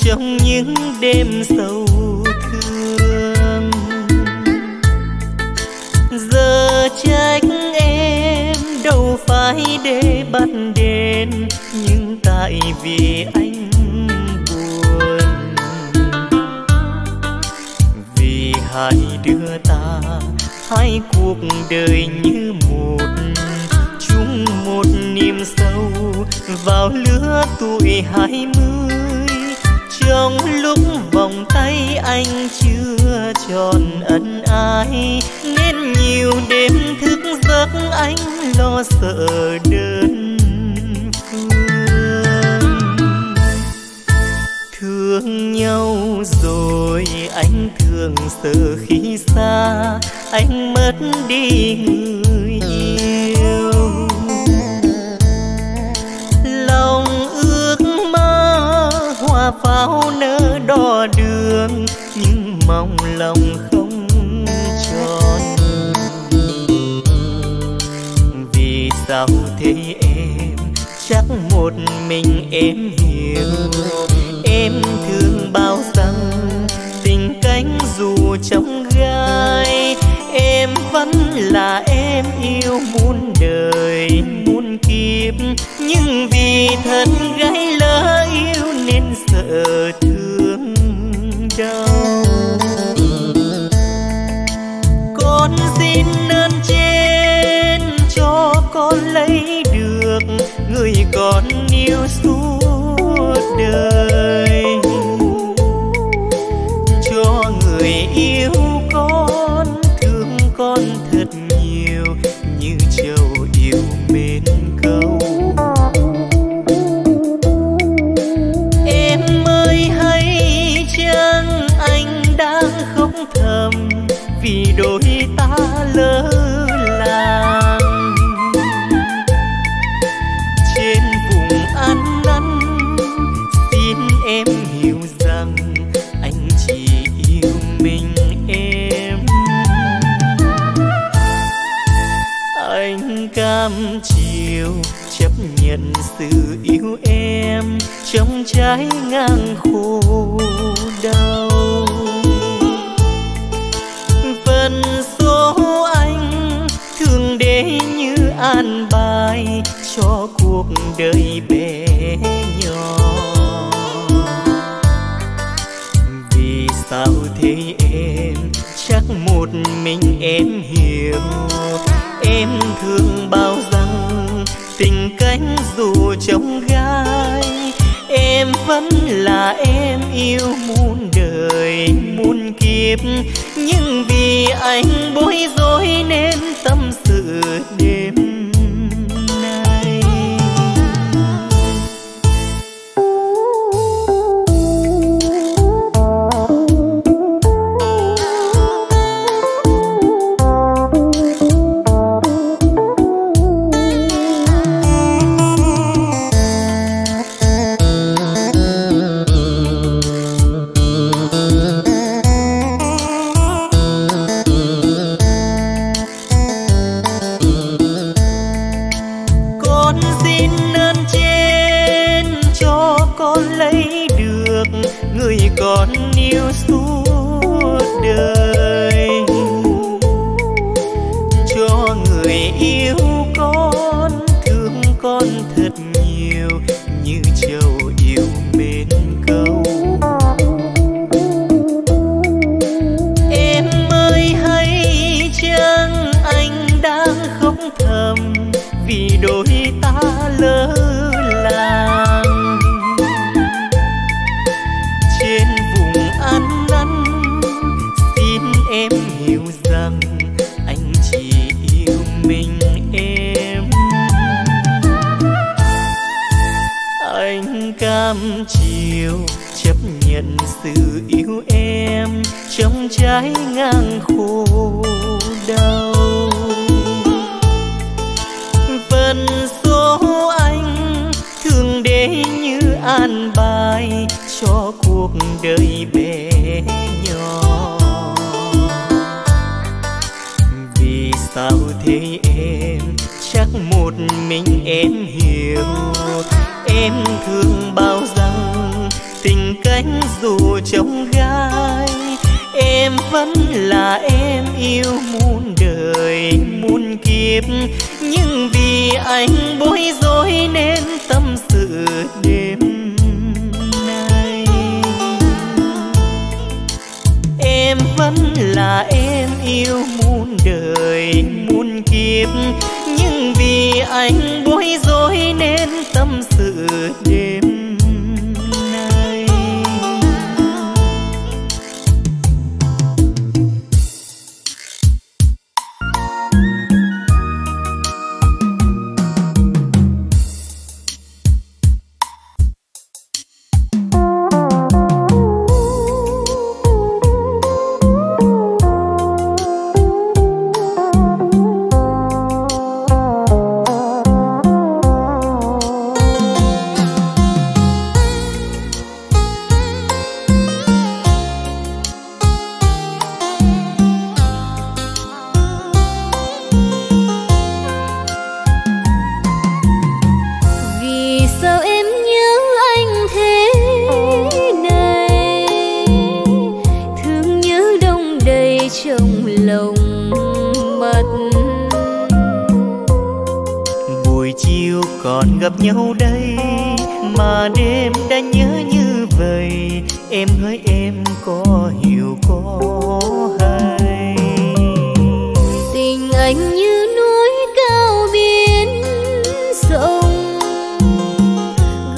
trong những đêm sầu thương. Giờ trách em đâu phải để bắt đền, nhưng tại vì anh buồn, vì hãy đưa ta hai cuộc đời như một, chung một niềm sâu vào lứa tuổi 20. Trong lúc vòng tay anh chưa tròn ân ái, nên nhiều đêm thức giấc anh lo sợ đơn phương. Thương nhau rồi anh thường sợ khi xa anh mất đi người yêu. Lòng ước mơ hoa pháo nở đo đường, nhưng mong lòng không tròn. Vì sao thế em, chắc một mình em hiểu. Em thương bao rằng tình cánh dù trong gai, em vẫn là em yêu muôn đời muôn kiếp. Nhưng vì thân gái lỡ yêu nên sợ thương đau. Con xin ơn trên cho con lấy được người con yêu suốt đời, cho người yêu con thương con thật nhiều như trâu yêu mến câu. Em ơi hay chăng anh đang khóc thầm vì đôi ta lỡ làng. Trên vùng an lăn xin em hiểu rằng anh chỉ yêu mình em. Anh cam chịu chấp nhận sự yêu em trong trái ngang khổ đau. Phần số anh thương để như an bài cho cuộc đời bé nhỏ. Vì sao thế em, chắc một mình em hiểu. Em thương bao rằng tình cánh dù trong gai, em vẫn là em yêu muôn đời muôn kiếp. Nhưng vì anh bối rối nên tâm sự đêm nay. Con yêu suốt đời, cho người yêu con thương con thật nhiều như trâu yêu mến câu. Em ơi hay chăng anh đang khóc thầm vì đôi ta lỡ làng. Em hiểu rằng anh chỉ yêu mình em. Anh cam chịu chấp nhận sự yêu em trong trái ngang khổ đau. Phần số anh thương để như an bài cho cuộc đời bé nhỏ. Sao thế em, chắc một mình em hiểu. Em thương bao rằng tình cánh dù trông gai, em vẫn là em yêu muôn đời muôn kiếp. Nhưng vì anh bối rối nên tâm sự đêm nay. Em vẫn là em yêu muôn đời muôn kiếp. Nhưng vì anh bối rối nên tâm sự đêm nay. Gặp nhau đây mà đêm đã nhớ như vậy. Em hỡi em có hiểu có hay, tình anh như núi cao biển rộng,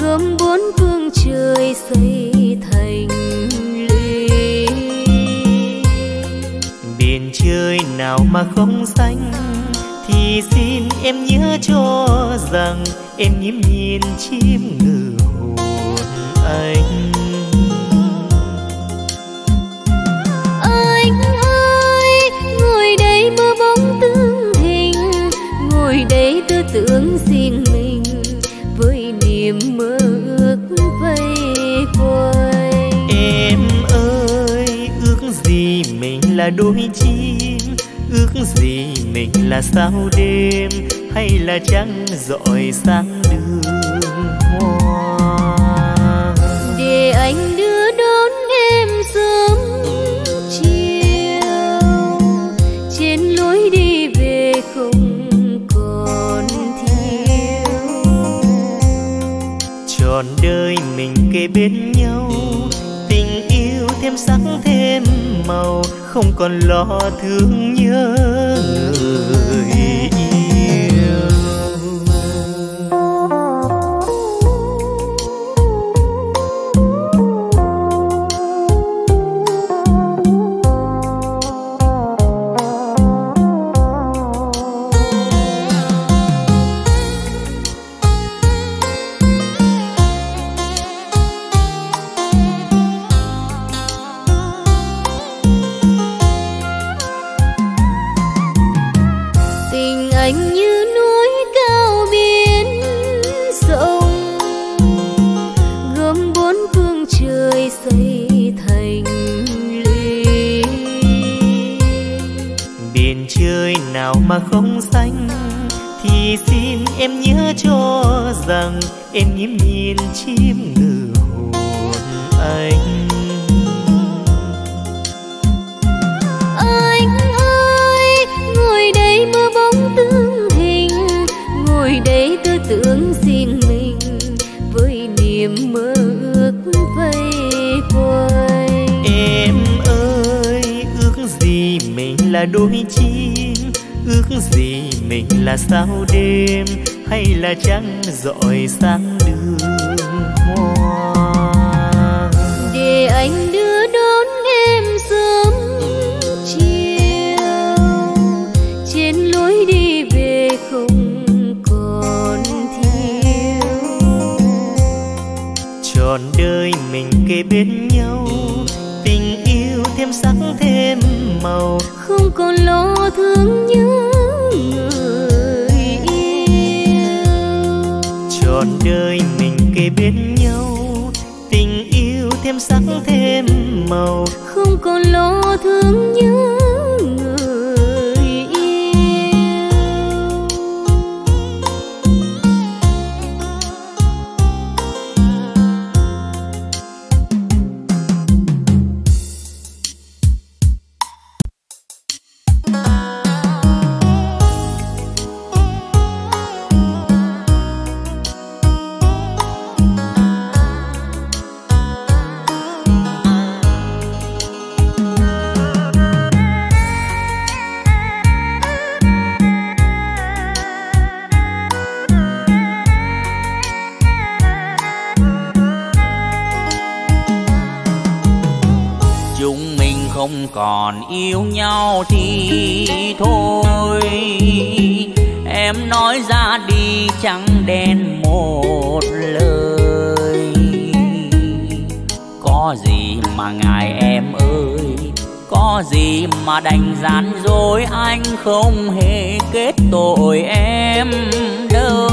gồm bốn phương trời xây thành lũy. Biển trời nào mà không xanh, thì xin em nhớ cho rằng em nhím nhìn chim ngự hồn anh. Anh ơi, ngồi đây mơ bóng tương hình, ngồi đây tư tưởng riêng mình với niềm mơ ước vây quay. Em ơi, ước gì mình là đôi chim, ước gì mình là sao đêm, hay là trăng rọi sáng đường hoa. Để anh đưa đón em sớm chiều, trên lối đi về không còn thiếu. Trọn đời mình kề bên nhau, tình yêu thêm sắc thêm màu, không còn lo thương nhớ người. Mà không xanh thì xin em nhớ cho rằng em nhím nhìn chim ngự hồn anh. Anh ơi, ngồi đây mơ bóng tương hình, ngồi đây tư tưởng riêng mình với niềm mơ ước vây quay. Em ơi, ước gì mình là đôi chim, ước gì mình là sao đêm, hay là trăng rọi sáng đường hoa. Để anh đưa đón em sớm chiều, trên lối đi về không còn thiếu. Trọn đời mình kề bên nhau, tình yêu thêm sắc thêm màu, không còn lo thương nhớ người yêu. Trọn đời mình kề bên nhau, tình yêu thêm sắc thêm màu, không còn lo thương nhớ người yêu. không còn yêu nhau thì thôi, em nói ra đi chẳng đen một lời. Có gì mà ngại em ơi, có gì mà đành gian dối, anh không hề kết tội em đâu.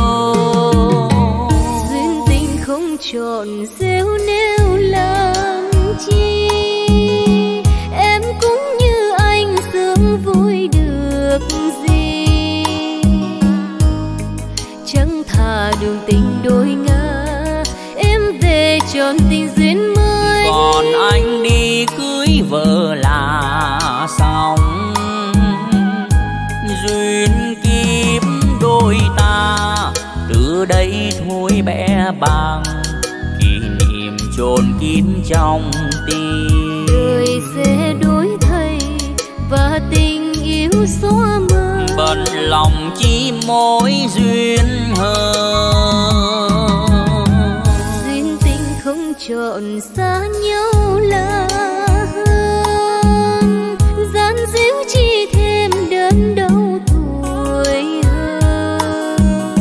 Duyên tình không trộn xéo nêu làm chi, em cũng như anh sướng vui được gì. Chẳng thà đường tình đôi ngã, em về tròn tình duyên mới. Còn anh đi cưới vợ là xong, duyên kiếp đôi ta từ đây thôi bẽ bàng, kỷ niệm chôn kín trong tim. Đời sẽ đổi thay và tình yêu xóa mờ, bận lòng chỉ mối duyên hờ. Duyên tình không trộn xa nhau là hơn, gian díu chi thêm đớn đau tuổi hơn.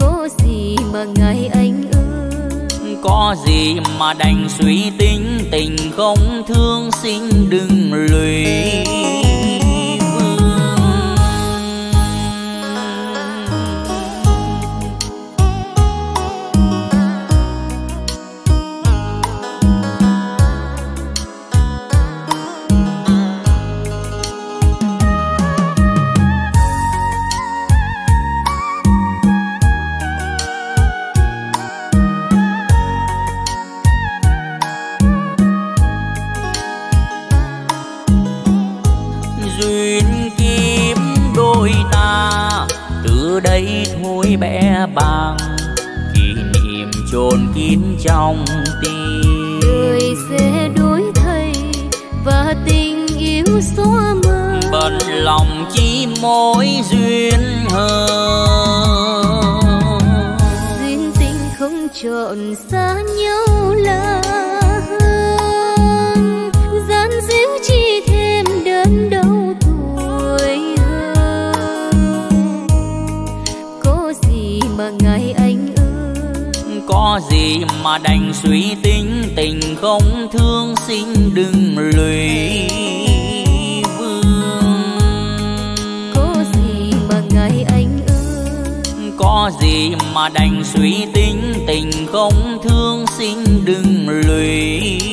Có gì mà ngày anh ơi, có gì mà đành suy tính, tình không thương sinh đừng lụy. Đây thôi bé bàng, kỷ niệm chôn kín trong tim. Đời sẽ đổi thay và tình yêu xóa mờ, bận lòng chỉ mối duyên hờ. Duyên tình không trộn xa nhau là hơn, gian díu chi thêm đớn đau. Ngày anh ơi, có gì mà đành suy tính, tình không thương sinh đừng lụy vương. Có gì mà ngày anh ơi, có gì mà đành suy tính, tình không thương sinh đừng lụy.